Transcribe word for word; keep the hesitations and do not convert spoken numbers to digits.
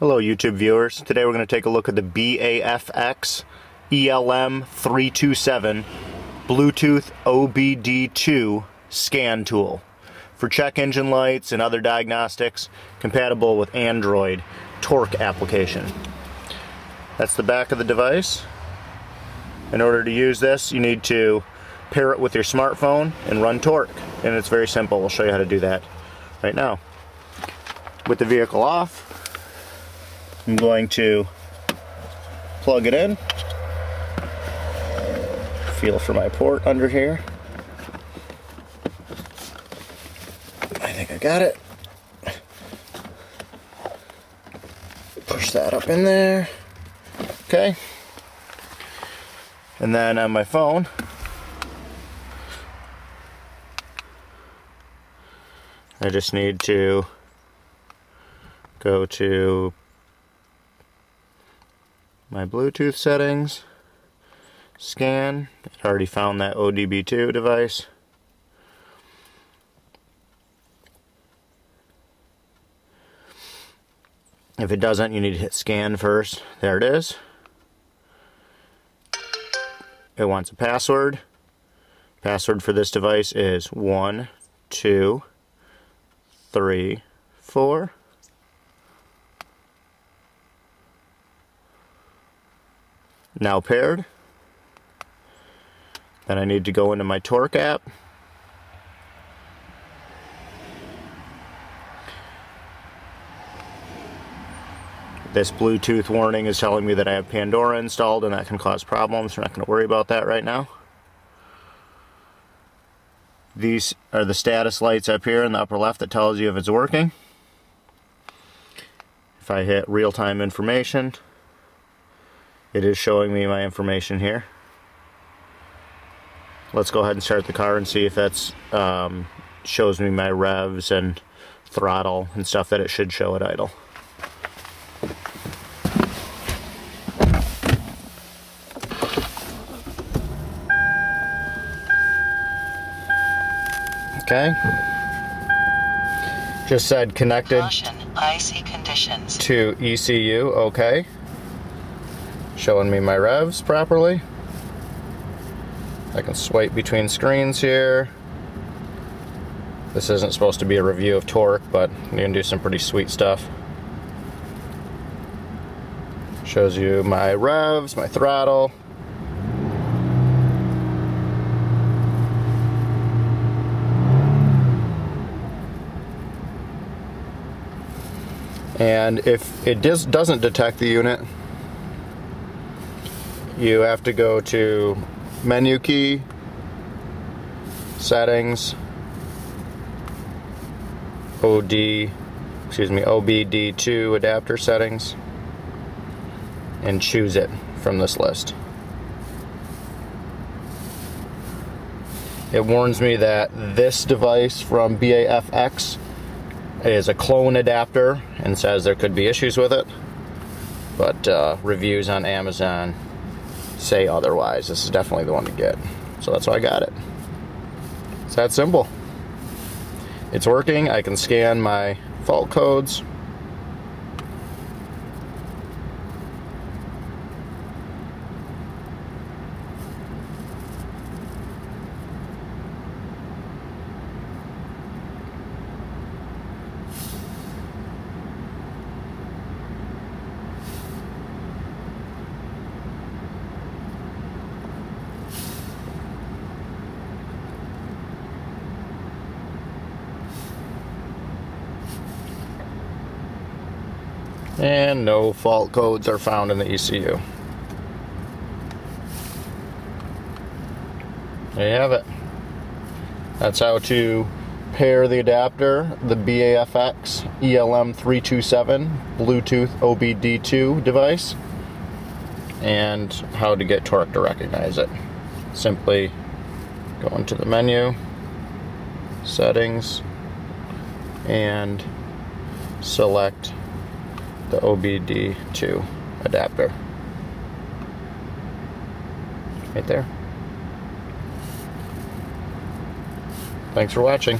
Hello YouTube viewers. Today we're going to take a look at the B A F X E L M three two seven Bluetooth O B D two scan tool for check engine lights and other diagnostics, compatible with Android Torque application. That's the back of the device. In order to use this, you need to pair it with your smartphone and run Torque, and it's very simple. We'll show you how to do that right now. With the vehicle off, I'm going to plug it in, feel for my port under here. I think I got it. Push that up in there, okay. And then on my phone, I just need to go to my Bluetooth settings, scan. It already found that O B D two device. If it doesn't, you need to hit scan first. There it is. It wants a password. Password for this device is one, two, three, four. Now paired. Then I need to go into my Torque app. This Bluetooth warning is telling me that I have Pandora installed and that can cause problems. We're not going to worry about that right now. These are the status lights up here in the upper left that tells you if it's working. If I hit real-time information, it is showing me my information here. Let's go ahead and start the car and see if that's um, shows me my revs and throttle and stuff that it should show at idle. Okay. Just said connected. Caution, icy conditions. To E C U, okay. Showing me my revs properly. I can swipe between screens here. This isn't supposed to be a review of Torque, but you can do some pretty sweet stuff. Shows you my revs, my throttle. And if it just doesn't detect the unit, you have to go to menu key, settings, O D, excuse me, O B D two adapter settings, and choose it from this list. It warns me that this device from B A F X is a clone adapter and says there could be issues with it, but uh, reviews on Amazon say otherwise. This is definitely the one to get. So that's why I got it. It's that simple. It's working. I can scan my fault codes. And no fault codes are found in the E C U. There you have it. That's how to pair the adapter, the B A F X E L M three two seven Bluetooth O B D two device, and how to get Torque to recognize it. Simply go into the menu, settings, and select the O B D two adapter right there. Thanks for watching.